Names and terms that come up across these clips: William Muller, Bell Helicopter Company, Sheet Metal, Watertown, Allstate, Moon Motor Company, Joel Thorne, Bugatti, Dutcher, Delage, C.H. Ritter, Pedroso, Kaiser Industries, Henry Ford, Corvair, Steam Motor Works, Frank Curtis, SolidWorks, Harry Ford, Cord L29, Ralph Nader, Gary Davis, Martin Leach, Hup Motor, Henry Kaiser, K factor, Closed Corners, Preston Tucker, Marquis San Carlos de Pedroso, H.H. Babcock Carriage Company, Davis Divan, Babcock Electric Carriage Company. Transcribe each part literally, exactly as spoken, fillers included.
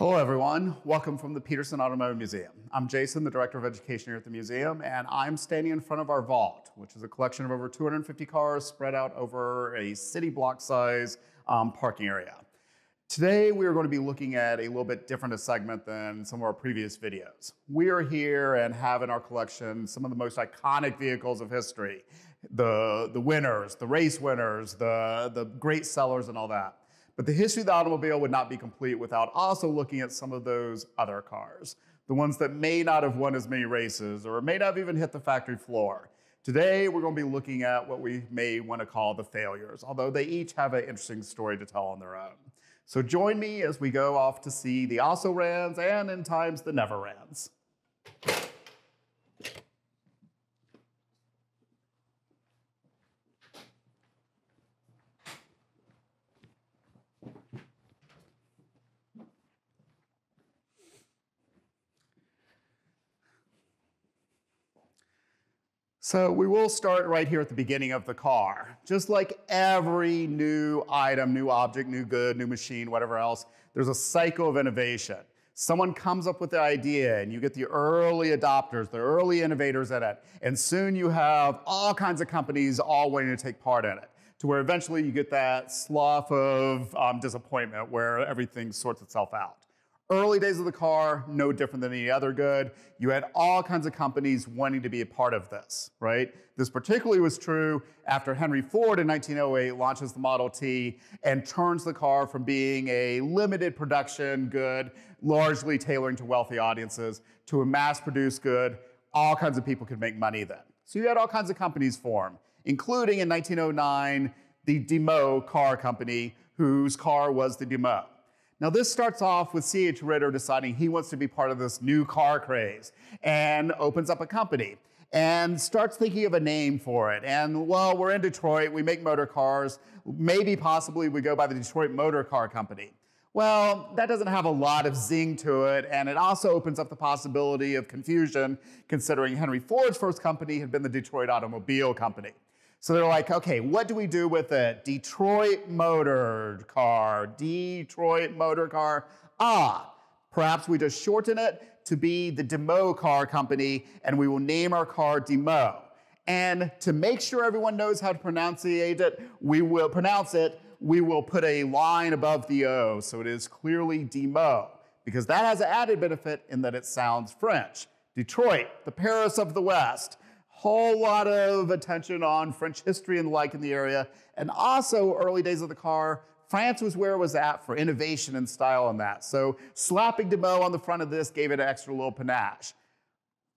Hello everyone, welcome from the Petersen Automotive Museum. I'm Jason, the Director of Education here at the museum, and I'm standing in front of our vault, which is a collection of over two hundred fifty cars spread out over a city block size um, parking area. Today, we are going to be looking at a little bit different a segment than some of our previous videos. We are here and have in our collection some of the most iconic vehicles of history, the, the winners, the race winners, the, the great sellers and all that. But the history of the automobile would not be complete without also looking at some of those other cars, the ones that may not have won as many races or may not have even hit the factory floor. Today, we're going to be looking at what we may want to call the failures, although they each have an interesting story to tell on their own. So join me as we go off to see the also-rans and, in times, the never-rans. So we will start right here at the beginning of the car. Just like every new item, new object, new good, new machine, whatever else, there's a cycle of innovation. Someone comes up with the idea and you get the early adopters, the early innovators in it, and soon you have all kinds of companies all waiting to take part in it, to where eventually you get that slough of um, disappointment where everything sorts itself out. Early days of the car, no different than any other good. You had all kinds of companies wanting to be a part of this, right? This particularly was true after Henry Ford in nineteen oh eight launches the Model T and turns the car from being a limited production good, largely tailoring to wealthy audiences, to a mass-produced good. All kinds of people could make money then. So you had all kinds of companies form, including in nineteen oh nine, the Demo Car Company, whose car was the Demo. Now this starts off with C H Ritter deciding he wants to be part of this new car craze and opens up a company and starts thinking of a name for it. And well, we're in Detroit, we make motor cars, maybe possibly we go by the Detroit Motor Car Company. Well, that doesn't have a lot of zing to it, and it also opens up the possibility of confusion considering Henry Ford's first company had been the Detroit Automobile Company. So they're like, okay, what do we do with it? Detroit Motor Car, Detroit Motor Car. Ah, perhaps we just shorten it to be the Demo Car Company and we will name our car Demo. And to make sure everyone knows how to pronunciate it, we will pronounce it, we will put a line above the O, so it is clearly Demo, because that has an added benefit in that it sounds French. Detroit, the Paris of the West. Whole lot of attention on French history and the like in the area, and also early days of the car, France was where it was at for innovation and style on that. So slapping Demo on the front of this gave it an extra little panache.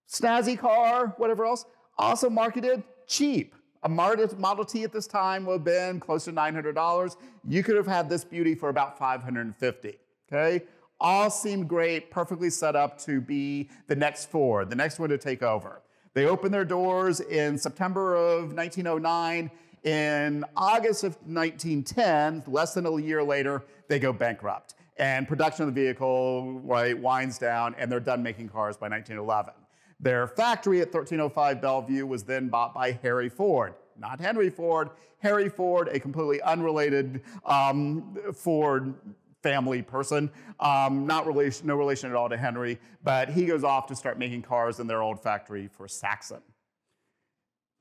Snazzy car, whatever else, also marketed cheap. A Model T at this time would have been close to nine hundred dollars. You could have had this beauty for about five hundred fifty dollars, okay? All seemed great, perfectly set up to be the next Ford, the next one to take over. They opened their doors in September of nineteen oh nine. In August of nineteen ten, less than a year later, they go bankrupt. And production of the vehicle, right, winds down, and they're done making cars by nineteen eleven. Their factory at thirteen oh five Bellevue was then bought by Harry Ford. Not Henry Ford, Harry Ford, a completely unrelated um, Ford family person, um, not relation, no relation at all to Henry, but he goes off to start making cars in their old factory for Saxon.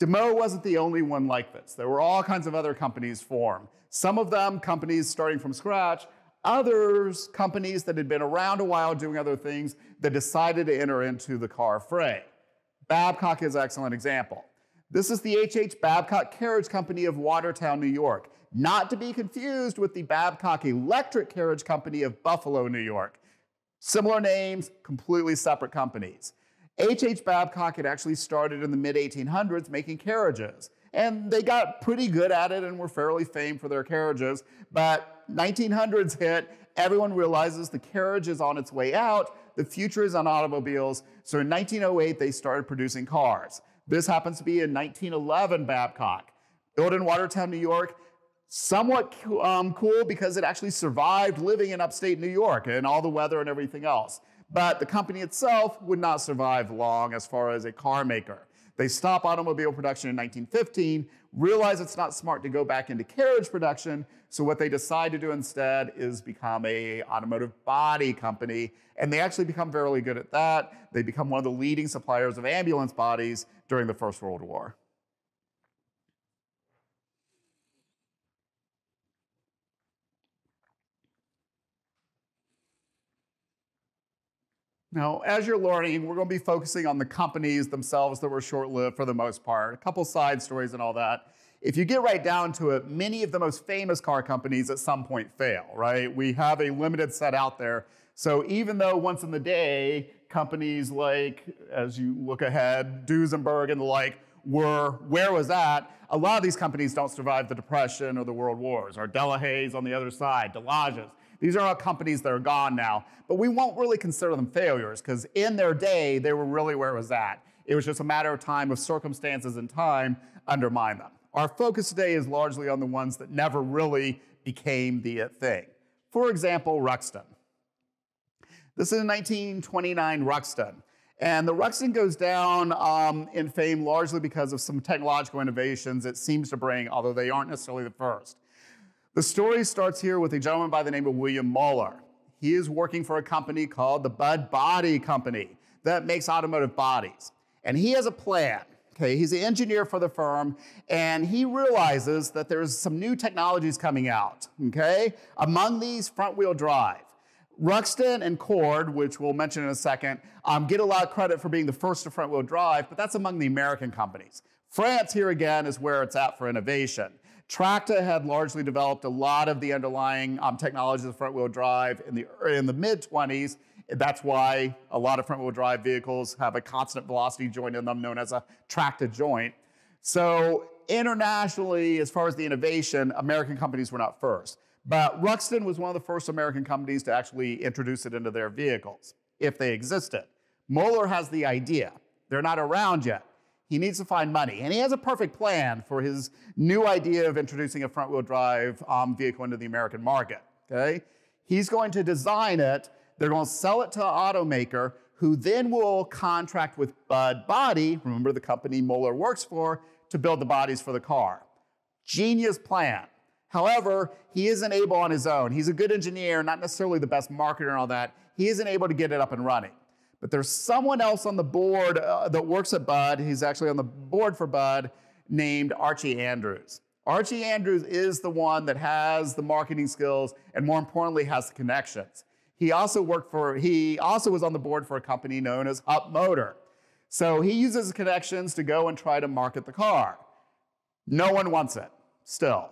Demo wasn't the only one like this. There were all kinds of other companies formed. Some of them companies starting from scratch, others companies that had been around a while doing other things that decided to enter into the car fray. Babcock is an excellent example. This is the H H Babcock Carriage Company of Watertown, New York. Not to be confused with the Babcock Electric Carriage Company of Buffalo, New York. Similar names, completely separate companies. H H Babcock had actually started in the mid eighteen hundreds making carriages, and they got pretty good at it and were fairly famed for their carriages, but nineteen hundreds hit, everyone realizes the carriage is on its way out, the future is on automobiles, so in nineteen oh eight they started producing cars. This happens to be a nineteen eleven Babcock, built in Watertown, New York. Somewhat um, cool because it actually survived living in upstate New York and all the weather and everything else. But the company itself would not survive long as far as a car maker. They stop automobile production in nineteen fifteen, realize it's not smart to go back into carriage production, so what they decide to do instead is become a automotive body company, and they actually become fairly good at that. They become one of the leading suppliers of ambulance bodies during the First World War. Now, as you're learning, we're going to be focusing on the companies themselves that were short-lived for the most part, a couple side stories and all that. If you get right down to it, many of the most famous car companies at some point fail, right? We have a limited set out there. So even though once in the day, companies like, as you look ahead, Duesenberg and the like, were, where was that? A lot of these companies don't survive the Depression or the World Wars, or Delahaye's on the other side, Delage's. These are all companies that are gone now, but we won't really consider them failures because in their day, they were really where it was at. It was just a matter of time of circumstances and time undermine them. Our focus today is largely on the ones that never really became the thing. For example, Ruxton. This is a nineteen twenty-nine Ruxton. And the Ruxton goes down um, in fame largely because of some technological innovations it seems to bring, although they aren't necessarily the first. The story starts here with a gentleman by the name of William Muller. He is working for a company called the Bud Body Company that makes automotive bodies. And he has a plan, okay? He's an engineer for the firm, and he realizes that there's some new technologies coming out, okay? Among these, front-wheel drive. Ruxton and Cord, which we'll mention in a second, um, get a lot of credit for being the first to front-wheel drive, but that's among the American companies. France, here again, is where it's at for innovation. Tracta had largely developed a lot of the underlying um, technologies of front-wheel drive in the, in the mid twenties. That's why a lot of front-wheel drive vehicles have a constant velocity joint in them known as a Tracta joint. So internationally, as far as the innovation, American companies were not first. But Ruxton was one of the first American companies to actually introduce it into their vehicles, if they existed. Muller has the idea. They're not around yet. He needs to find money, and he has a perfect plan for his new idea of introducing a front-wheel drive um, vehicle into the American market, okay? He's going to design it, they're gonna sell it to an automaker, who then will contract with Bud Body, remember the company Muller works for, to build the bodies for the car. Genius plan. However, he isn't able on his own. He's a good engineer, not necessarily the best marketer and all that. He isn't able to get it up and running. But there's someone else on the board uh, that works at Bud. He's actually on the board for Bud, named Archie Andrews. Archie Andrews is the one that has the marketing skills and more importantly has the connections. He also worked for, he also was on the board for a company known as Hup Motor. So he uses his connections to go and try to market the car. No one wants it, still.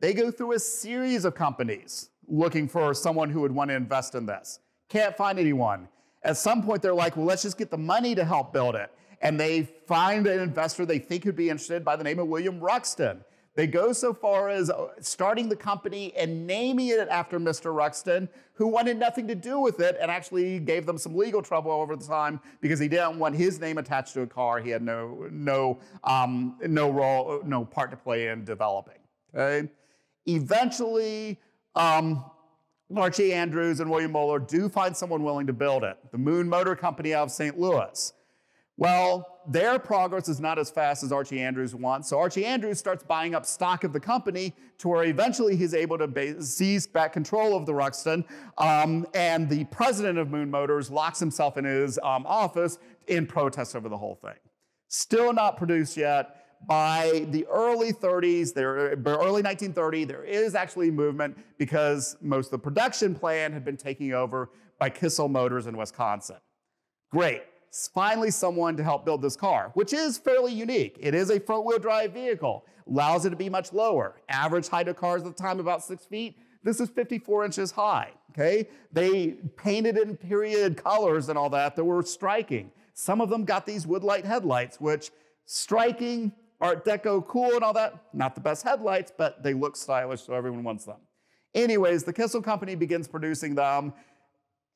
They go through a series of companies looking for someone who would want to invest in this. Can't find anyone. At some point, they're like, well, let's just get the money to help build it. And they find an investor they think would be interested by the name of William Ruxton. They go so far as starting the company and naming it after Mister Ruxton, who wanted nothing to do with it and actually gave them some legal trouble over the time because he didn't want his name attached to a car. He had no, no, um, no role, no part to play in developing, okay? Eventually, um, Archie Andrews and William Muller do find someone willing to build it, the Moon Motor Company out of Saint Louis. Well, their progress is not as fast as Archie Andrews wants, so Archie Andrews starts buying up stock of the company to where eventually he's able to seize back control of the Ruxton, um, and the president of Moon Motors locks himself in his um, office in protest over the whole thing. Still not produced yet. By the early thirties, there, by early nineteen thirty, there is actually movement because most of the production plan had been taken over by Kissel Motors in Wisconsin. Great, it's finally someone to help build this car, which is fairly unique. It is a front-wheel drive vehicle, allows it to be much lower. Average height of cars at the time, about six feet. This is fifty-four inches high, okay? They painted in period colors and all that that were striking. Some of them got these woodlight headlights, which striking, Art Deco cool and all that, not the best headlights, but they look stylish, so everyone wants them. Anyways, the Kissel Company begins producing them.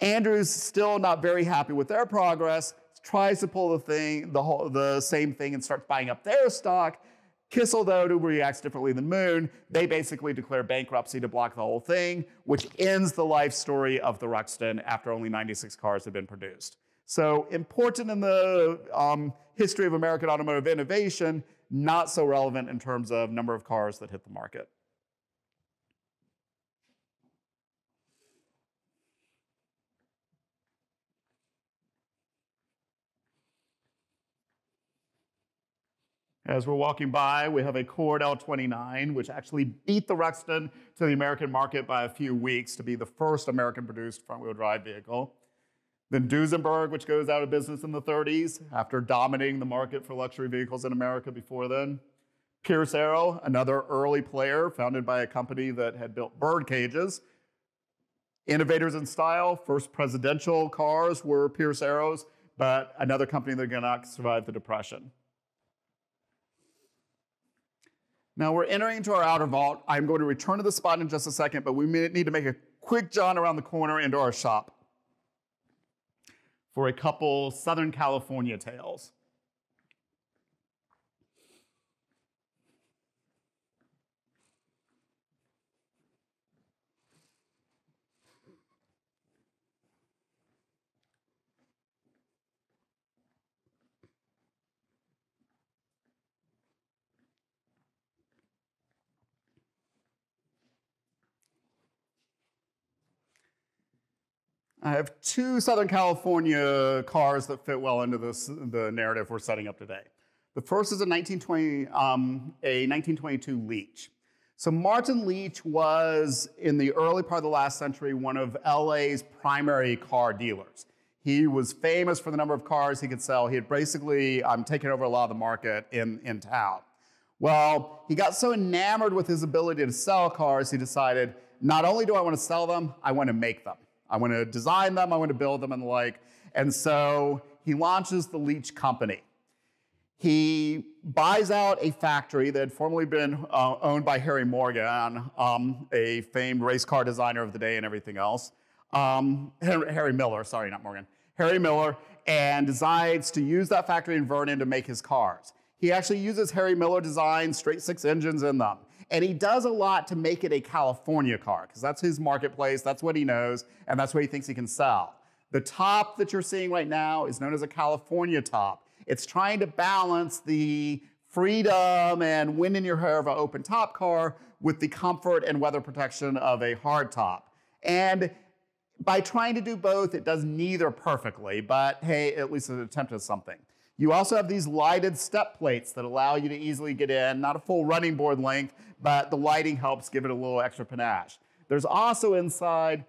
Andrews, still not very happy with their progress, tries to pull the thing, the, whole, the same thing and starts buying up their stock. Kissel, though, who reacts differently than Moon, they basically declare bankruptcy to block the whole thing, which ends the life story of the Ruxton after only ninety-six cars had been produced. So important in the um, history of American automotive innovation, not so relevant in terms of number of cars that hit the market. As we're walking by, we have a Cord L twenty-nine, which actually beat the Ruxton to the American market by a few weeks to be the first American-produced front-wheel drive vehicle. Then Duesenberg, which goes out of business in the thirties after dominating the market for luxury vehicles in America before then. Pierce-Arrow, another early player founded by a company that had built bird cages. Innovators in style, first presidential cars were Pierce-Arrows, but another company that cannot survive the Depression. Now we're entering into our outer vault. I'm going to return to the spot in just a second, but we may need to make a quick jaunt around the corner into our shop for a couple Southern California tales. I have two Southern California cars that fit well into this, the narrative we're setting up today. The first is a nineteen twenty, um, a nineteen twenty-two Leach. So Martin Leach was, in the early part of the last century, one of L A's primary car dealers. He was famous for the number of cars he could sell. He had basically um, taken over a lot of the market in, in town. Well, he got so enamored with his ability to sell cars, he decided, not only do I want to sell them, I want to make them. I want to design them, I want to build them and the like. And so he launches the Leach Company. He buys out a factory that had formerly been uh, owned by Harry Morgan, um, a famed race car designer of the day and everything else. Um, Harry Miller, sorry, not Morgan. Harry Miller, and decides to use that factory in Vernon to make his cars. He actually uses Harry Miller design straight six engines in them. And he does a lot to make it a California car, because that's his marketplace, that's what he knows, and that's what he thinks he can sell. The top that you're seeing right now is known as a California top. It's trying to balance the freedom and wind in your hair of an open top car with the comfort and weather protection of a hard top. And by trying to do both, it does neither perfectly, but hey, at least an attempt at something. You also have these lighted step plates that allow you to easily get in, not a full running board length, but the lighting helps give it a little extra panache. There's also inside,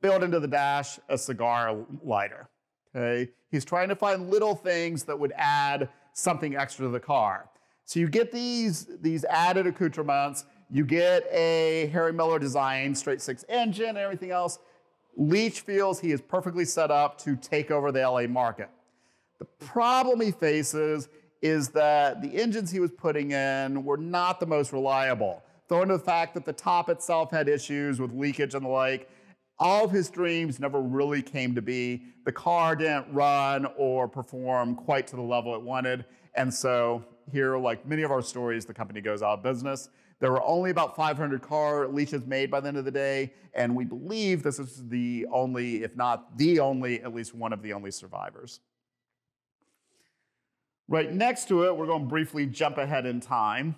built into the dash, a cigar lighter, okay? He's trying to find little things that would add something extra to the car. So you get these, these added accoutrements, you get a Harry Miller design straight six engine and everything else. Leach feels he is perfectly set up to take over the L A market. The problem he faces is that the engines he was putting in were not the most reliable. Throwing to the fact that the top itself had issues with leakage and the like, all of his dreams never really came to be. The car didn't run or perform quite to the level it wanted. And so here, like many of our stories, the company goes out of business. There were only about five hundred car Leaches made by the end of the day. And we believe this is the only, if not the only, at least one of the only survivors. Right next to it, we're going to briefly jump ahead in time.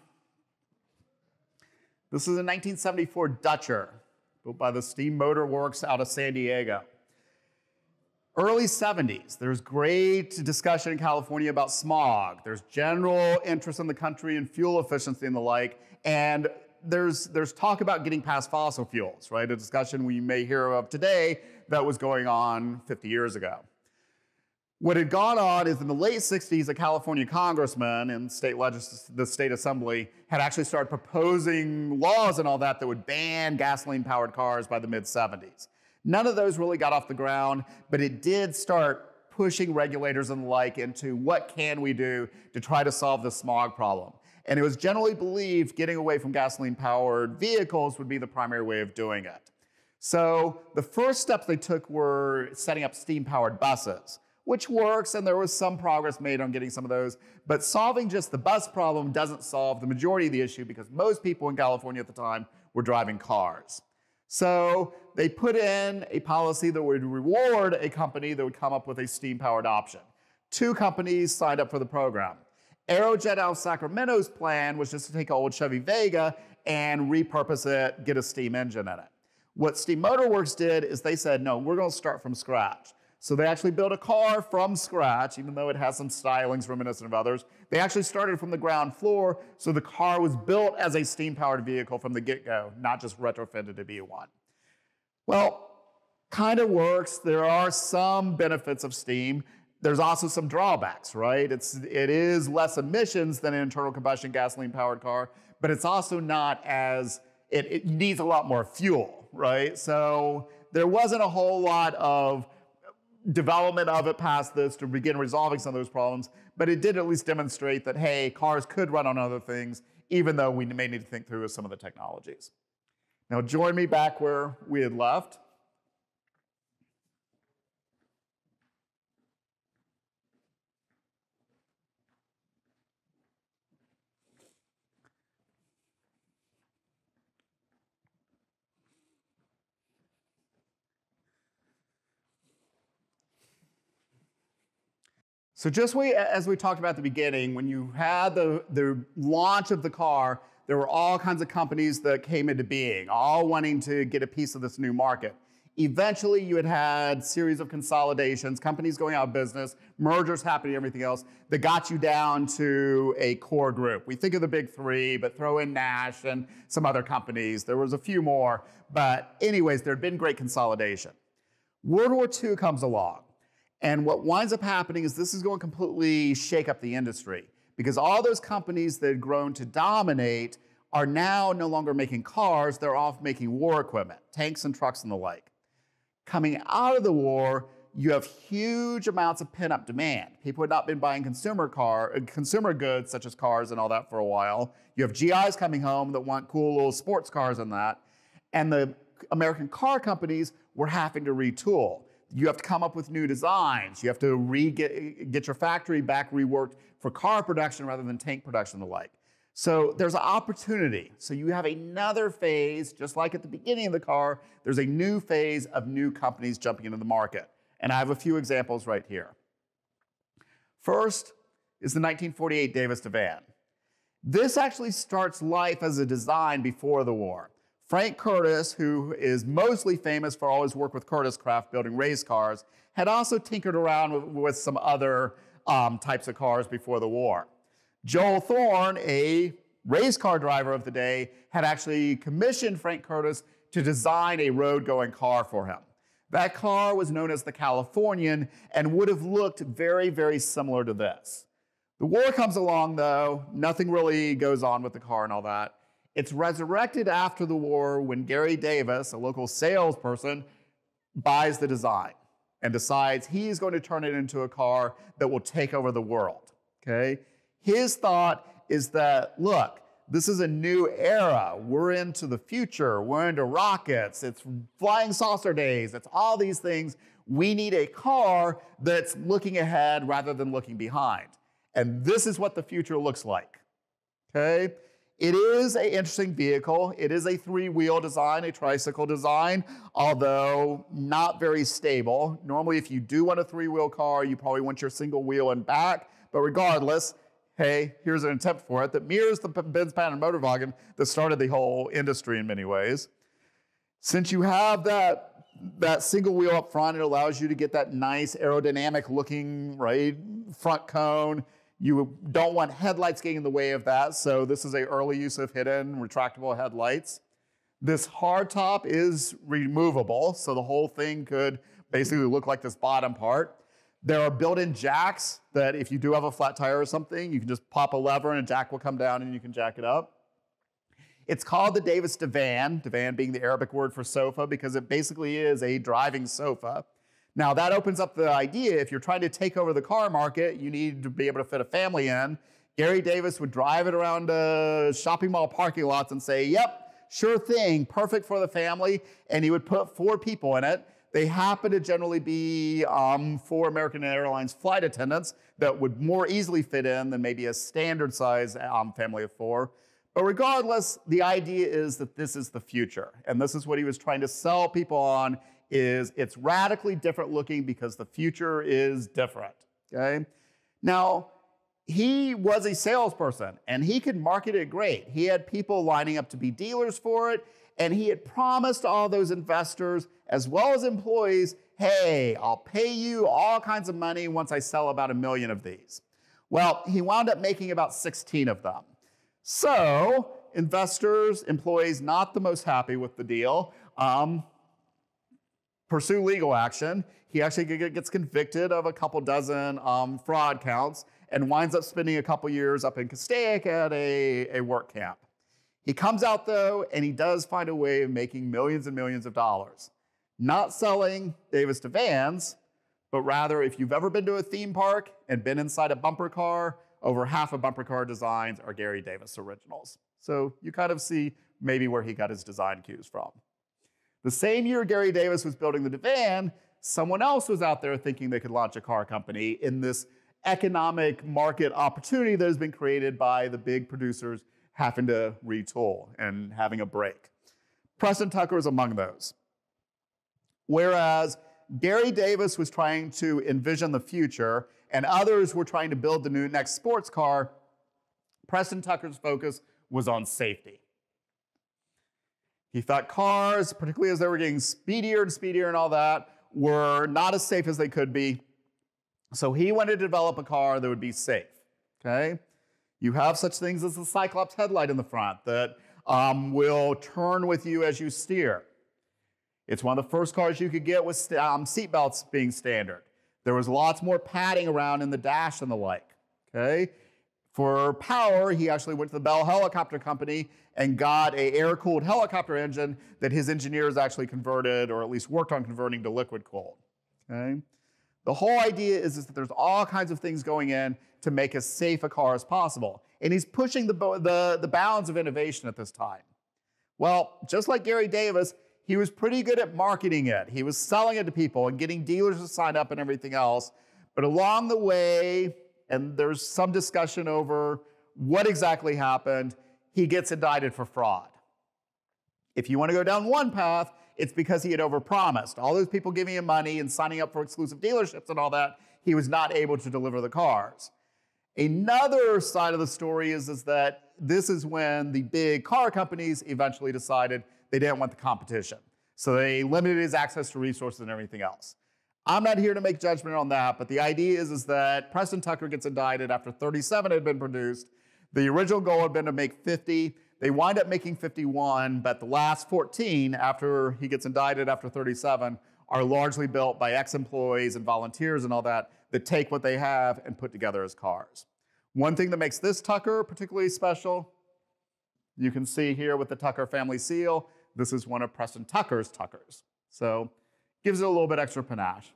This is a nineteen seventy-four Dutcher, built by the Steam Motor Works out of San Diego. Early seventies, there's great discussion in California about smog. There's general interest in the country in fuel efficiency and the like, and there's, there's talk about getting past fossil fuels, right? A discussion we may hear of today that was going on fifty years ago. What had gone on is in the late sixties, a California congressman and state legis the state assembly had actually started proposing laws and all that that would ban gasoline-powered cars by the mid seventies. None of those really got off the ground, but it did start pushing regulators and the like into what can we do to try to solve the smog problem. And it was generally believed getting away from gasoline-powered vehicles would be the primary way of doing it. So the first steps they took were setting up steam-powered buses, which works, and there was some progress made on getting some of those. But solving just the bus problem doesn't solve the majority of the issue because most people in California at the time were driving cars. So they put in a policy that would reward a company that would come up with a steam-powered option. Two companies signed up for the program. Aerojet out of Sacramento's plan was just to take an old Chevy Vega and repurpose it, get a steam engine in it. What Steam Motor Works did is they said, no, we're going to start from scratch. So they actually built a car from scratch, even though it has some stylings reminiscent of others. They actually started from the ground floor, so the car was built as a steam-powered vehicle from the get-go, not just retrofitted to be one. Well, kind of works. There are some benefits of steam. There's also some drawbacks, right? It's, it is less emissions than an internal combustion gasoline-powered car, but it's also not as, it, it needs a lot more fuel, right? So there wasn't a whole lot of development of it past this to begin resolving some of those problems, but it did at least demonstrate that, hey, cars could run on other things, even though we may need to think through some of the technologies. Now join me back where we had left. So just we, as we talked about at the beginning, when you had the, the launch of the car, there were all kinds of companies that came into being, all wanting to get a piece of this new market. Eventually, you had had a series of consolidations, companies going out of business, mergers happening, everything else, that got you down to a core group. We think of the big three, but throw in Nash and some other companies. There was a few more, but anyways, there had been great consolidation. World War Two comes along. And what winds up happening is this is going to completely shake up the industry, because all those companies that had grown to dominate are now no longer making cars. They're off making war equipment, tanks and trucks and the like. Coming out of the war, you have huge amounts of pent-up demand. People had not been buying consumer, car, consumer goods such as cars and all that for a while. You have G Is coming home that want cool little sports cars and that. And the American car companies were having to retool. You have to come up with new designs. You have to re get, get your factory back reworked for car production rather than tank production and the like. So there's an opportunity. So you have another phase, just like at the beginning of the car, there's a new phase of new companies jumping into the market. And I have a few examples right here. First is the nineteen forty-eight Davis Divan. This actually starts life as a design before the war. Frank Curtis, who is mostly famous for all his work with Curtis Craft building race cars, had also tinkered around with, with some other um, types of cars before the war. Joel Thorne, a race car driver of the day, had actually commissioned Frank Curtis to design a road-going car for him. That car was known as the Californian and would have looked very, very similar to this. The war comes along, though. Nothing really goes on with the car and all that. It's resurrected after the war when Gary Davis, a local salesperson, buys the design and decides he's going to turn it into a car that will take over the world, okay? His thought is that, look, this is a new era. We're into the future. We're into rockets. It's flying saucer days. It's all these things. We need a car that's looking ahead rather than looking behind. And this is what the future looks like, okay? It is an interesting vehicle. It is a three-wheel design, a tricycle design, although not very stable. Normally, if you do want a three-wheel car, you probably want your single wheel and back. But regardless, hey, here's an attempt for it that mirrors the Benz Pattern Motorwagen that started the whole industry in many ways. Since you have that, that single wheel up front, it allows you to get that nice aerodynamic-looking, right, front cone. You don't want headlights getting in the way of that, so this is an early use of hidden retractable headlights. This hardtop is removable, so the whole thing could basically look like this bottom part. There are built-in jacks that if you do have a flat tire or something, you can just pop a lever and a jack will come down and you can jack it up. It's called the Davis Divan, Divan being the Arabic word for sofa, because it basically is a driving sofa. Now, that opens up the idea, if you're trying to take over the car market, you need to be able to fit a family in. Gary Davis would drive it around uh, shopping mall parking lots and say, yep, sure thing, perfect for the family, and he would put four people in it. They happen to generally be um, four American Airlines flight attendants that would more easily fit in than maybe a standard size um, family of four. But regardless, the idea is that this is the future. And this is what he was trying to sell people on, is it's radically different looking because the future is different, okay? Now, he was a salesperson and he could market it great. He had people lining up to be dealers for it, and he had promised all those investors as well as employees, hey, I'll pay you all kinds of money once I sell about a million of these. Well, he wound up making about sixteen of them. So investors, employees, not the most happy with the deal, um, pursue legal action. He actually gets convicted of a couple dozen um, fraud counts and winds up spending a couple years up in Castaic at a, a work camp. He comes out though, and he does find a way of making millions and millions of dollars. Not selling Davis Divans, but rather if you've ever been to a theme park and been inside a bumper car, over half of bumper car designs are Gary Davis originals. So you kind of see maybe where he got his design cues from. The same year Gary Davis was building the Divan, someone else was out there thinking they could launch a car company in this economic market opportunity that has been created by the big producers having to retool and having a break. Preston Tucker is among those. Whereas Gary Davis was trying to envision the future and others were trying to build the new next sports car, Preston Tucker's focus was on safety. He thought cars, particularly as they were getting speedier and speedier and all that, were not as safe as they could be. So he wanted to develop a car that would be safe, okay? You have such things as the Cyclops headlight in the front that um, will turn with you as you steer. It's one of the first cars you could get with um, seatbelts being standard. There was lots more padding around in the dash and the like, okay? For power, he actually went to the Bell Helicopter Company and got an air-cooled helicopter engine that his engineers actually converted, or at least worked on converting, to liquid-cooled, okay? The whole idea is, is that there's all kinds of things going in to make as safe a car as possible. And he's pushing the, the, the bounds of innovation at this time. Well, just like Gary Davis, he was pretty good at marketing it. He was selling it to people and getting dealers to sign up and everything else. But along the way, and there's some discussion over what exactly happened, he gets indicted for fraud. If you want to go down one path, it's because he had overpromised. All those people giving him money and signing up for exclusive dealerships and all that, he was not able to deliver the cars. Another side of the story is, is that this is when the big car companies eventually decided they didn't want the competition. So they limited his access to resources and everything else. I'm not here to make judgment on that, but the idea is, is that Preston Tucker gets indicted after thirty-seven had been produced. The original goal had been to make fifty. They wind up making fifty-one, but the last fourteen, after he gets indicted after thirty-seven, are largely built by ex-employees and volunteers and all that, that take what they have and put together as cars. One thing that makes this Tucker particularly special, you can see here with the Tucker family seal, this is one of Preston Tucker's Tuckers. So gives it a little bit extra panache.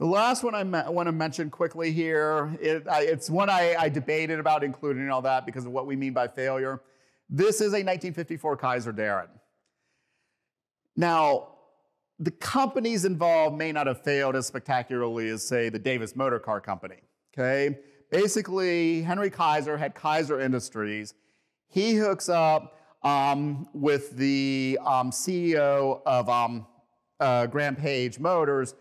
The last one I want to mention quickly here, it, I, it's one I, I debated about including and all that because of what we mean by failure. This is a nineteen fifty-four Kaiser Darren. Now, the companies involved may not have failed as spectacularly as, say, the Davis Motor Car Company, okay? Basically, Henry Kaiser had Kaiser Industries. He hooks up um, with the um, C E O of um, uh, Grand Page Motors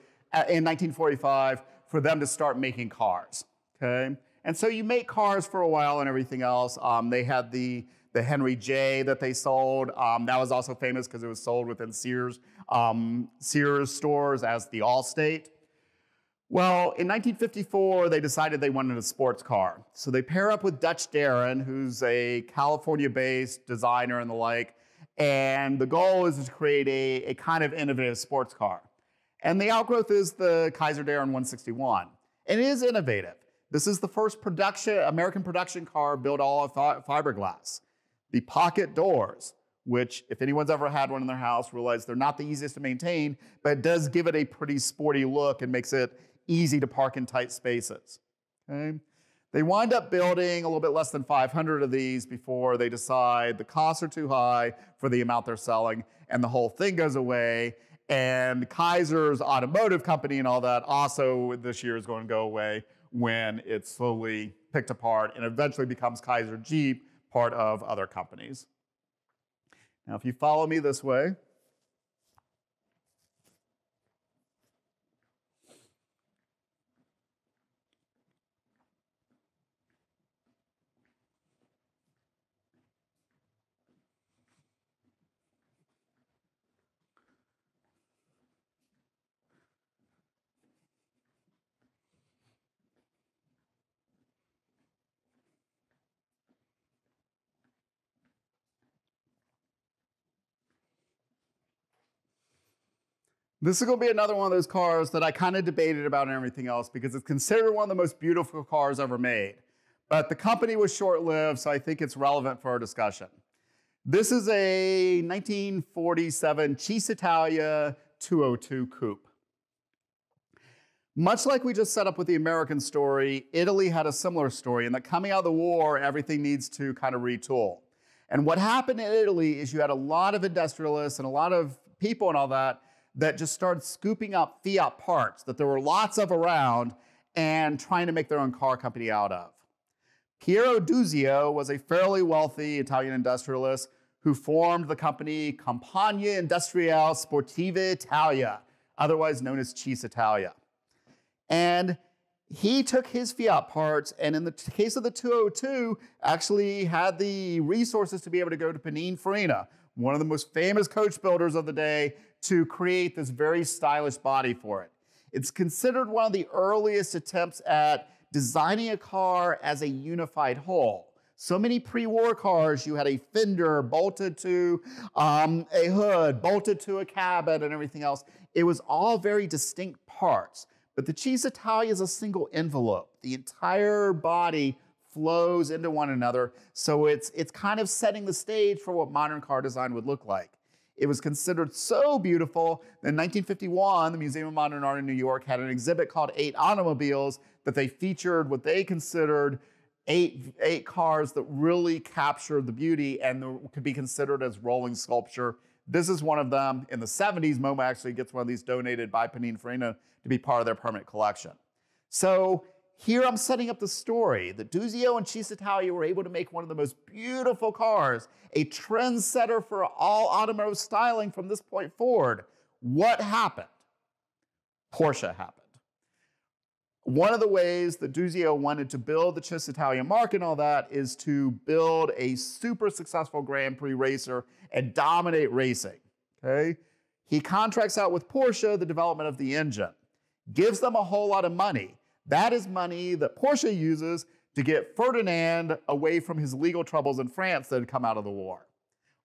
in nineteen forty-five for them to start making cars, okay? And so you make cars for a while and everything else. Um, they had the, the Henry J that they sold. Um, that was also famous because it was sold within Sears, um, Sears stores as the Allstate. Well, in nineteen fifty-four, they decided they wanted a sports car. So they pair up with Dutch Darren, who's a California-based designer and the like, and the goal is to create a, a kind of innovative sports car. And the outgrowth is the Kaiser Darren one sixty-one. And it is innovative. This is the first production, American production car built all of fiberglass. The pocket doors, which if anyone's ever had one in their house, realize they're not the easiest to maintain, but it does give it a pretty sporty look and makes it easy to park in tight spaces, okay? They wind up building a little bit less than five hundred of these before they decide the costs are too high for the amount they're selling, and the whole thing goes away. And Kaiser's automotive company and all that also this year is going to go away, when it's slowly picked apart and eventually becomes Kaiser Jeep, part of other companies. Now, if you follow me this way, this is going to be another one of those cars that I kind of debated about and everything else because it's considered one of the most beautiful cars ever made. But the company was short-lived, so I think it's relevant for our discussion. This is a nineteen forty-seven Chase Italia two oh two Coupe. Much like we just set up with the American story, Italy had a similar story, and that coming out of the war, everything needs to kind of retool. And what happened in Italy is you had a lot of industrialists and a lot of people and all that that just started scooping up Fiat parts that there were lots of around and trying to make their own car company out of. Piero Duzio was a fairly wealthy Italian industrialist who formed the company Compagnia Industriale Sportiva Italia, otherwise known as Chase Italia. And he took his Fiat parts, and in the case of the two oh two, actually had the resources to be able to go to Pininfarina, one of the most famous coach builders of the day, to create this very stylish body for it. It's considered one of the earliest attempts at designing a car as a unified whole. So many pre-war cars, you had a fender bolted to um, a hood, bolted to a cabin and everything else. It was all very distinct parts. But the Chase Italia is a single envelope. The entire body flows into one another. So it's, it's kind of setting the stage for what modern car design would look like. It was considered so beautiful that in nineteen fifty-one, the Museum of Modern Art in New York had an exhibit called Eight Automobiles that they featured what they considered eight, eight cars that really captured the beauty and the, could be considered as rolling sculpture. This is one of them. In the seventies, MoMA actually gets one of these donated by Pininfarina to be part of their permanent collection. So here I'm setting up the story that Duzio and Chase Italia were able to make one of the most beautiful cars, a trendsetter for all automotive styling from this point forward. What happened? Porsche happened. One of the ways that Duzio wanted to build the Chase Italia market and all that is to build a super successful Grand Prix racer and dominate racing, okay? He contracts out with Porsche the development of the engine, gives them a whole lot of money. That is money that Porsche uses to get Ferdinand away from his legal troubles in France that had come out of the war.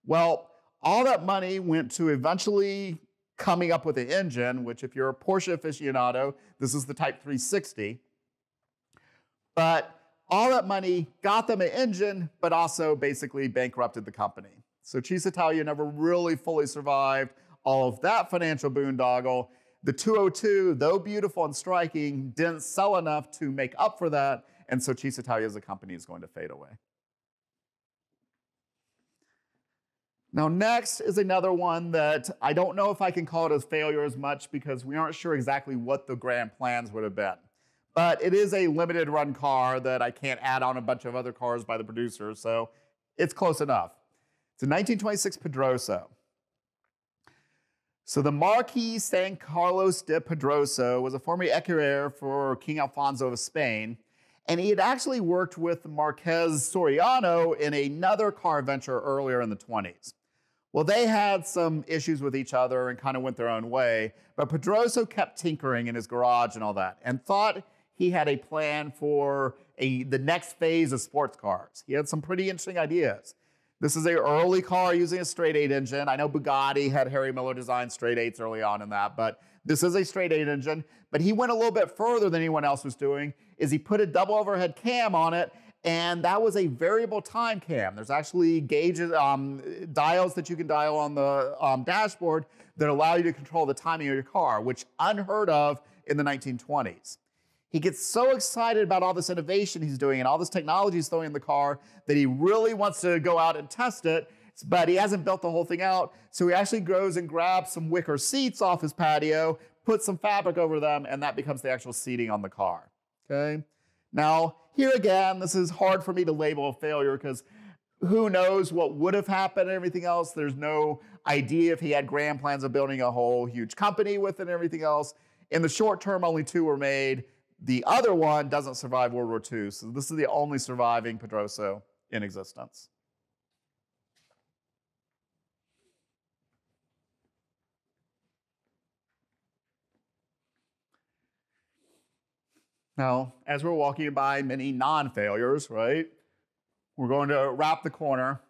Well, all that money went to eventually coming up with an engine, which if you're a Porsche aficionado, this is the Type three sixty. But all that money got them an engine, but also basically bankrupted the company. So Chase Italia never really fully survived all of that financial boondoggle. The two oh two, though beautiful and striking, didn't sell enough to make up for that, and so Chase Italia as a company is going to fade away. Now next is another one that I don't know if I can call it a failure as much because we aren't sure exactly what the grand plans would have been. But it is a limited run car that I can't add on a bunch of other cars by the producer, so it's close enough. It's a nineteen twenty-six Pedroso. So the Marquis San Carlos de Pedroso was a former equerry for King Alfonso of Spain, and he had actually worked with Marquez Soriano in another car venture earlier in the twenties. Well, they had some issues with each other and kind of went their own way, but Pedroso kept tinkering in his garage and all that and thought he had a plan for a, the next phase of sports cars. He had some pretty interesting ideas. This is an early car using a straight eight engine. I know Bugatti had Harry Miller design straight eights early on in that, but this is a straight eight engine. But he went a little bit further than anyone else was doing, is he put a double overhead cam on it, and that was a variable time cam. There's actually gauges, um, dials that you can dial on the um, dashboard that allow you to control the timing of your car, which unheard of in the nineteen twenties. He gets so excited about all this innovation he's doing and all this technology he's throwing in the car that he really wants to go out and test it, but he hasn't built the whole thing out. So he actually goes and grabs some wicker seats off his patio, puts some fabric over them, and that becomes the actual seating on the car. okay? Now, here again, this is hard for me to label a failure because who knows what would have happened and everything else. There's no idea if he had grand plans of building a whole huge company with it and everything else. In the short term, only two were made. The other one doesn't survive World War Two, so this is the only surviving Pedroso in existence. Now, as we're walking by many non-failures, right, we're going to wrap the corner.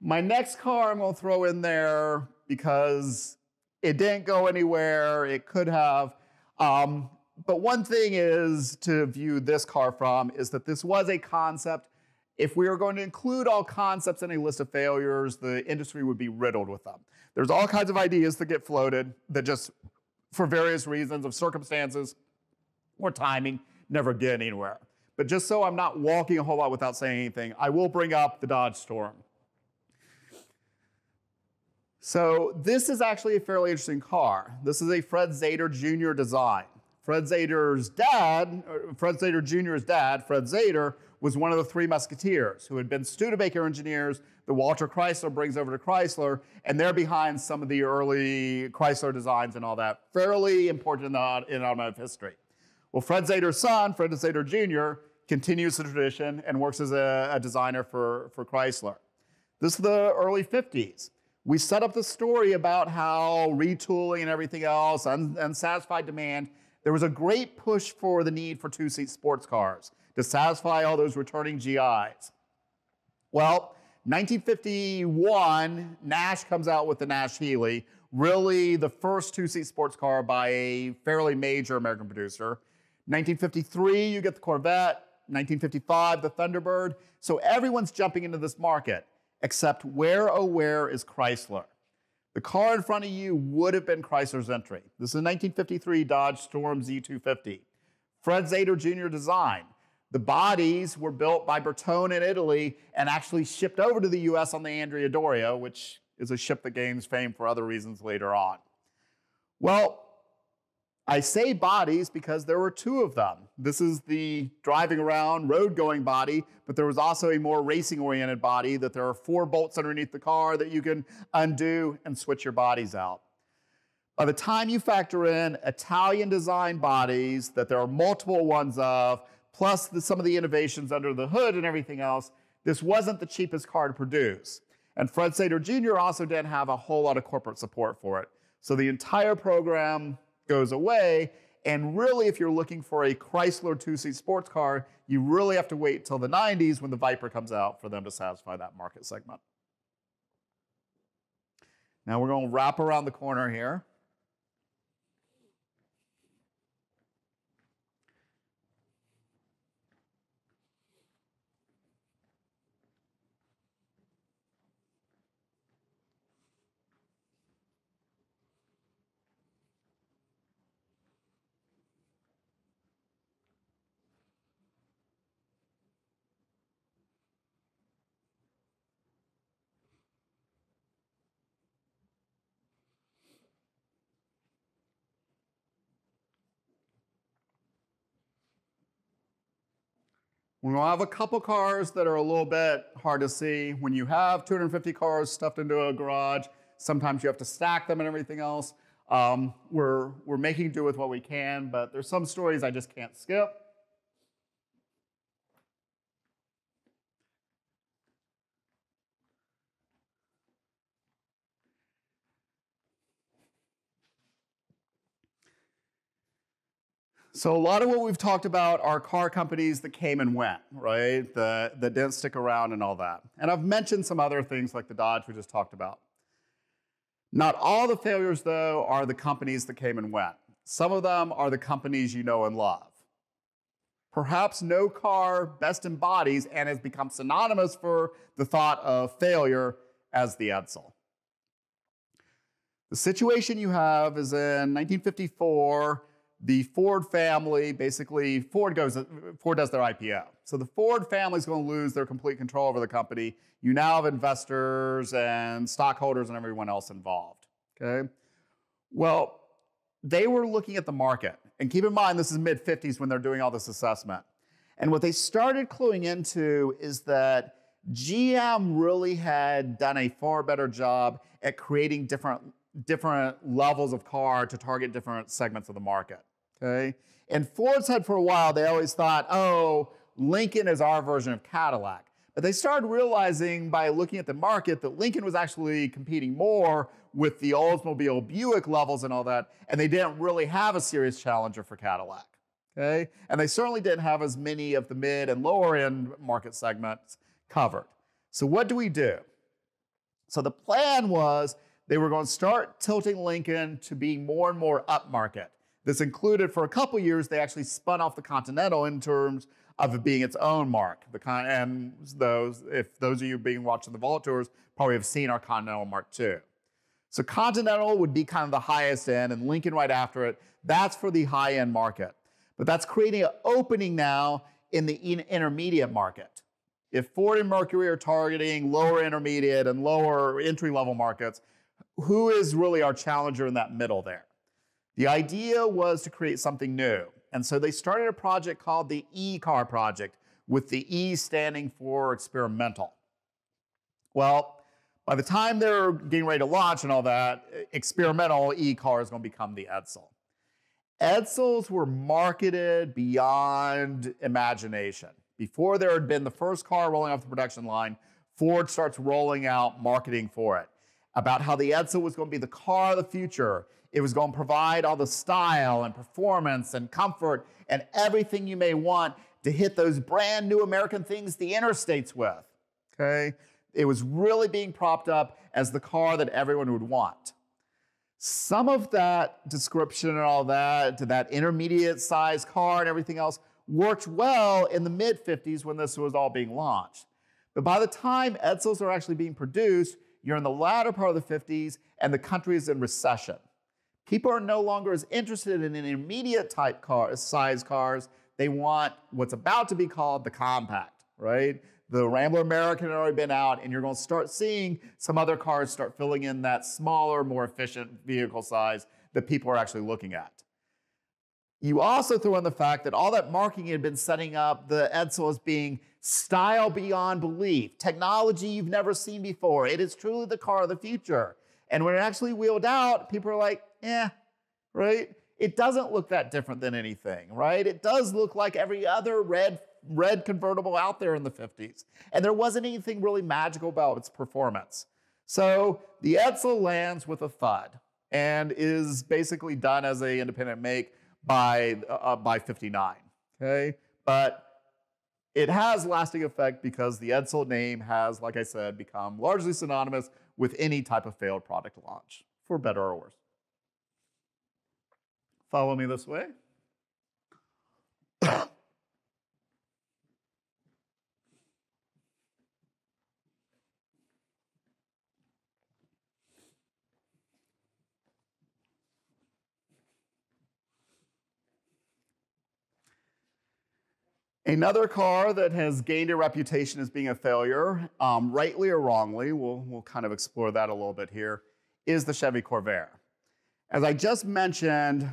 My next car I'm going to throw in there because it didn't go anywhere. It could have. Um, but one thing is to view this car from is that this was a concept. If we were going to include all concepts in a list of failures, the industry would be riddled with them. There's all kinds of ideas that get floated that just, for various reasons of circumstances, or timing, never get anywhere. But just so I'm not walking a whole lot without saying anything, I will bring up the Dodge Storm. So this is actually a fairly interesting car. This is a Fred Zader Junior design. Fred Zader's dad, Fred Zader Junior's dad, Fred Zader, was one of the Three Musketeers who had been Studebaker engineers that Walter Chrysler brings over to Chrysler, and they're behind some of the early Chrysler designs and all that. Fairly important in, the, in automotive history. Well, Fred Zader's son, Fred Zader Junior, continues the tradition and works as a, a designer for, for Chrysler. This is the early fifties. We set up the story about how retooling and everything else, un, unsatisfied demand, there was a great push for the need for two-seat sports cars to satisfy all those returning G Is. Well, nineteen fifty-one, Nash comes out with the Nash Healy, really the first two-seat sports car by a fairly major American producer. nineteen fifty-three, you get the Corvette. nineteen fifty-five, the Thunderbird. So everyone's jumping into this market, except where, oh, where is Chrysler? The car in front of you would have been Chrysler's entry. This is a nineteen fifty-three Dodge Storm Z two fifty. Fred Zader Junior design. The bodies were built by Bertone in Italy and actually shipped over to the U S on the Andrea Doria, which is a ship that gains fame for other reasons later on. Well, I say bodies because there were two of them. This is the driving around, road-going body, but there was also a more racing-oriented body that there are four bolts underneath the car that you can undo and switch your bodies out. By the time you factor in Italian-designed bodies that there are multiple ones of, plus the, some of the innovations under the hood and everything else, this wasn't the cheapest car to produce. And Fred Zader Junior also didn't have a whole lot of corporate support for it. So the entire program goes away, and really if you're looking for a Chrysler two-seat sports car, you really have to wait till the nineties when the Viper comes out for them to satisfy that market segment. Now we're going to wrap around the corner here. We're gonna have a couple cars that are a little bit hard to see. When you have two hundred fifty cars stuffed into a garage, sometimes you have to stack them and everything else. Um, we're, we're making do with what we can, but there's some stories I just can't skip. So a lot of what we've talked about are car companies that came and went, right? That, that didn't stick around and all that. And I've mentioned some other things like the Dodge we just talked about. Not all the failures, though, are the companies that came and went. Some of them are the companies you know and love. Perhaps no car best embodies and has become synonymous for the thought of failure as the Edsel. The situation you have is in nineteen fifty-four, the Ford family, basically, Ford goes, Ford does their I P O. So the Ford family is going to lose their complete control over the company. You now have investors and stockholders and everyone else involved, okay? Well, they were looking at the market. And keep in mind, this is mid fifties when they're doing all this assessment. And what they started cluing into is that G M really had done a far better job at creating different, different levels of car to target different segments of the market, okay? And Ford said for a while, they always thought, oh, Lincoln is our version of Cadillac. But they started realizing by looking at the market that Lincoln was actually competing more with the Oldsmobile Buick levels and all that, and they didn't really have a serious challenger for Cadillac, okay? And they certainly didn't have as many of the mid and lower end market segments covered. So what do we do? So the plan was they were going to start tilting Lincoln to be more and more upmarket. This included, for a couple years, they actually spun off the Continental in terms of it being its own mark. The con and those, if those of you being watching the Vault Tours probably have seen our Continental Mark two. So Continental would be kind of the highest end and Lincoln right after it. That's for the high end market. But that's creating an opening now in the intermediate market. If Ford and Mercury are targeting lower intermediate and lower entry level markets, who is really our challenger in that middle there? The idea was to create something new. And so they started a project called the E-Car Project, with the E standing for experimental. Well, by the time they're getting ready to launch and all that, experimental E-Car is going to become the Edsel. Edsels were marketed beyond imagination. Before there had been the first car rolling off the production line, Ford starts rolling out marketing for it, about how the Edsel was going to be the car of the future. It was going to provide all the style and performance and comfort and everything you may want to hit those brand new American things the interstates with, okay? It was really being propped up as the car that everyone would want. Some of that description and all that, to that intermediate size car and everything else, worked well in the mid fifties when this was all being launched. But by the time Edsels are actually being produced, you're in the latter part of the fifties and the country is in recession. People are no longer as interested in intermediate type car, size cars. They want what's about to be called the compact, right? The Rambler American had already been out, and you're going to start seeing some other cars start filling in that smaller, more efficient vehicle size that people are actually looking at. You also throw in the fact that all that marketing had been setting up the Edsel as being style beyond belief, technology you've never seen before. It is truly the car of the future. And when it actually wheeled out, people are like, eh, right? It doesn't look that different than anything, right? It does look like every other red, red convertible out there in the fifties. And there wasn't anything really magical about its performance. So the Edsel lands with a thud and is basically done as an independent make by, uh, by fifty-nine, okay? But it has lasting effect because the Edsel name has, like I said, become largely synonymous with any type of failed product launch, for better or worse. Follow me this way. Another car that has gained a reputation as being a failure, um, rightly or wrongly, we'll, we'll kind of explore that a little bit here, is the Chevy Corvair. As I just mentioned,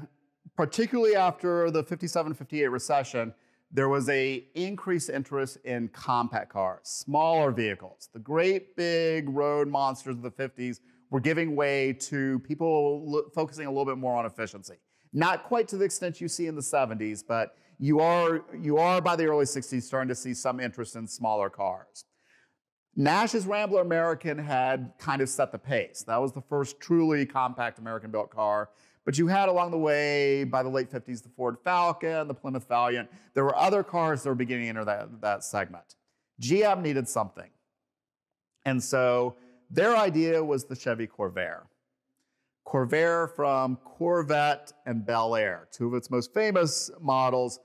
particularly after the fifty-seven fifty-eight recession, there was an increased interest in compact cars, smaller vehicles. The great big road monsters of the fifties were giving way to people focusing a little bit more on efficiency. Not quite to the extent you see in the seventies, but You are, you are, by the early sixties, starting to see some interest in smaller cars. Nash's Rambler American had kind of set the pace. That was the first truly compact American-built car. But you had along the way, by the late fifties, the Ford Falcon, the Plymouth Valiant. There were other cars that were beginning to enter that, that segment. G M needed something. And so their idea was the Chevy Corvair. Corvair from Corvette and Bel Air, two of its most famous models,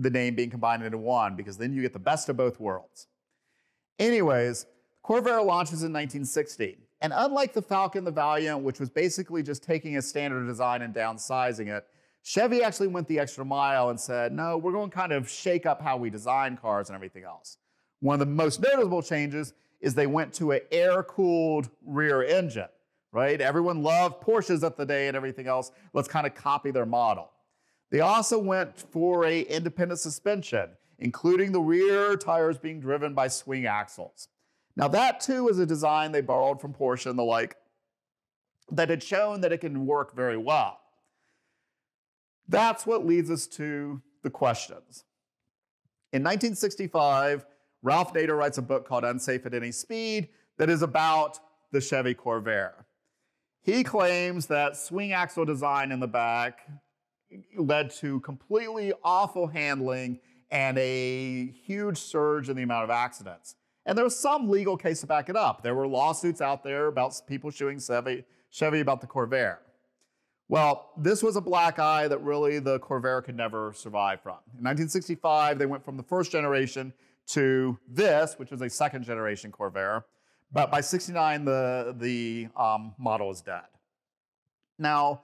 the name being combined into one, because then you get the best of both worlds. Anyways, Corvair launches in nineteen sixty. And unlike the Falcon, the Valiant, which was basically just taking a standard design and downsizing it, Chevy actually went the extra mile and said, no, we're going to kind of shake up how we design cars and everything else. One of the most noticeable changes is they went to an air-cooled rear engine. right? Everyone loved Porsches at the day and everything else. Let's kind of copy their model. They also went for an independent suspension, including the rear tires being driven by swing axles. Now that too is a design they borrowed from Porsche and the like that had shown that it can work very well. That's what leads us to the questions. In nineteen sixty-five, Ralph Nader writes a book called Unsafe at Any Speed that is about the Chevy Corvair. He claims that swing axle design in the back led to completely awful handling and a huge surge in the amount of accidents. And there was some legal case to back it up. There were lawsuits out there about people suing Chevy, Chevy about the Corvair. Well, this was a black eye that really the Corvair could never survive from. In nineteen sixty-five, they went from the first generation to this, which was a second generation Corvair. But by sixty-nine, the, the um, model is dead. Now,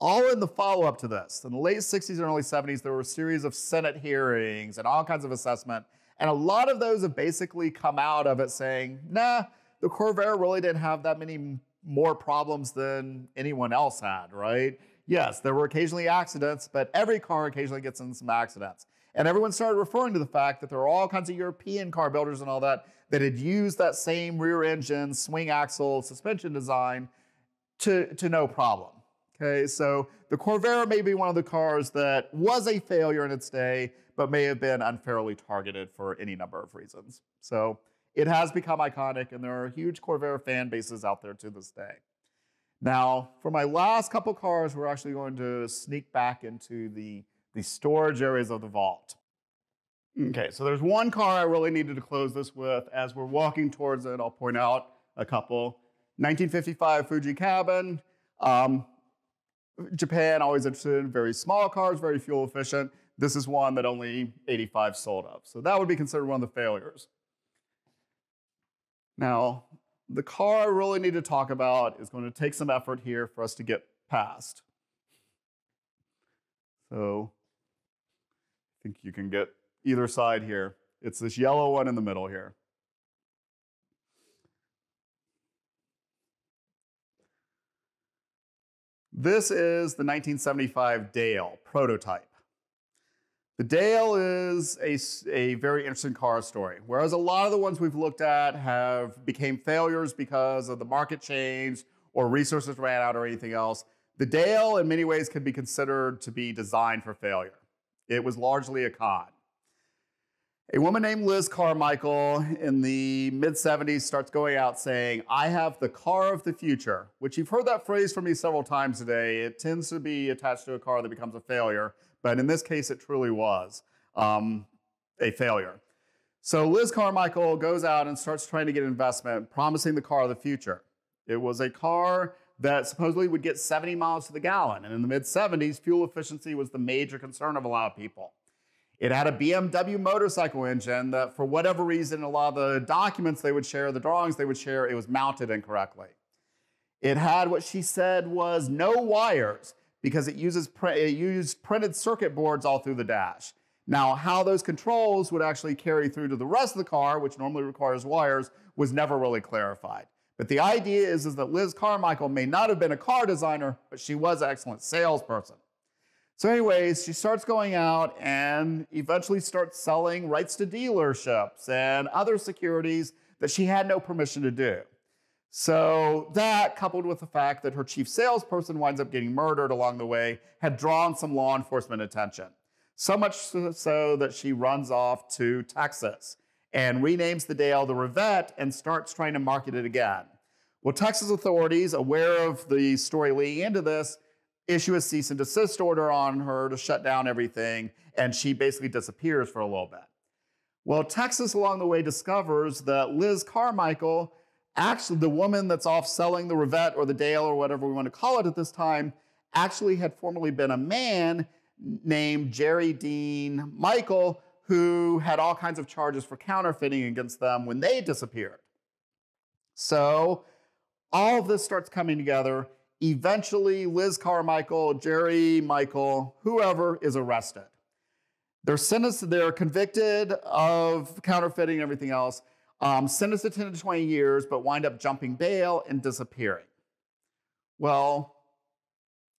all in the follow-up to this, in the late sixties and early seventies, there were a series of Senate hearings and all kinds of assessment. And a lot of those have basically come out of it saying, nah, the Corvair really didn't have that many more problems than anyone else had, right? Yes, there were occasionally accidents, but every car occasionally gets in some accidents. And everyone started referring to the fact that there were all kinds of European car builders and all that that had used that same rear engine, swing axle, suspension design to, to no problem. Okay, so the Corvair may be one of the cars that was a failure in its day, but may have been unfairly targeted for any number of reasons. So it has become iconic, and there are huge Corvair fan bases out there to this day. Now, for my last couple cars, we're actually going to sneak back into the the storage areas of the vault. Okay, so there's one car I really needed to close this with. As we're walking towards it, I'll point out a couple. nineteen fifty-five Fuji Cabin. Um, Japan, always interested in very small cars, very fuel efficient. This is one that only eighty-five sold of. So that would be considered one of the failures. Now, the car I really need to talk about is going to take some effort here for us to get past. So I think you can get either side here. It's this yellow one in the middle here. This is the nineteen seventy-five Dale prototype. The Dale is a, a very interesting car story. Whereas a lot of the ones we've looked at have became failures because of the market change or resources ran out or anything else, the Dale in many ways could be considered to be designed for failure. It was largely a con. A woman named Liz Carmichael in the mid seventies starts going out saying, I have the car of the future, which you've heard that phrase from me several times today. It tends to be attached to a car that becomes a failure, but in this case, it truly was um, a failure. So Liz Carmichael goes out and starts trying to get investment, promising the car of the future. It was a car that supposedly would get seventy miles to the gallon, and in the mid seventies, fuel efficiency was the major concern of a lot of people. It had a B M W motorcycle engine that, for whatever reason, a lot of the documents they would share, the drawings they would share, it was mounted incorrectly. It had what she said was no wires because it, uses, it used printed circuit boards all through the dash. Now, how those controls would actually carry through to the rest of the car, which normally requires wires, was never really clarified. But the idea is, is that Liz Carmichael may not have been a car designer, but she was an excellent salesperson. So anyways, she starts going out and eventually starts selling rights to dealerships and other securities that she had no permission to do. So that, coupled with the fact that her chief salesperson winds up getting murdered along the way, had drawn some law enforcement attention. So much so that she runs off to Texas and renames the Dale the Revette and starts trying to market it again. Well, Texas authorities, aware of the story leading into this, issue a cease and desist order on her to shut down everything, and she basically disappears for a little bit. Well, Texas along the way discovers that Liz Carmichael, actually the woman that's off selling the Revette or the Dale or whatever we want to call it at this time, actually had formerly been a man named Jerry Dean Michael, who had all kinds of charges for counterfeiting against them when they disappeared. So all of this starts coming together. Eventually, Liz Carmichael, Jerry Michael, whoever, is arrested. They're sentenced, they're convicted of counterfeiting and everything else, um, sentenced to ten to twenty years, but wind up jumping bail and disappearing. Well,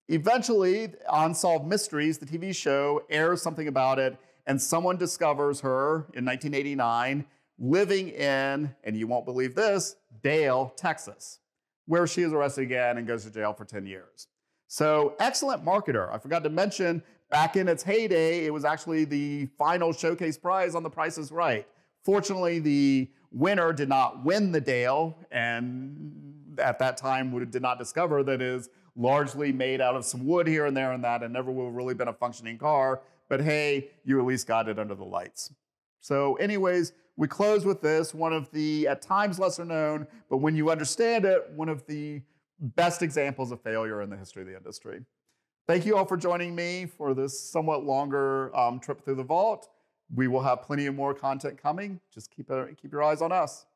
eventually, Unsolved Mysteries, the T V show, airs something about it, and someone discovers her in nineteen eighty-nine living in, and you won't believe this, Dale, Texas, where she is arrested again and goes to jail for ten years. So, excellent marketer. I forgot to mention, back in its heyday, it was actually the final showcase prize on The Price is Right. Fortunately, the winner did not win the Dale, and at that time did not discover that it is largely made out of some wood here and there and that, and never would have really been a functioning car, but hey, you at least got it under the lights. So anyways, we close with this, one of the, at times lesser known, but when you understand it, one of the best examples of failure in the history of the industry. Thank you all for joining me for this somewhat longer um, trip through the vault. We will have plenty of more content coming. Just keep, uh, keep your eyes on us.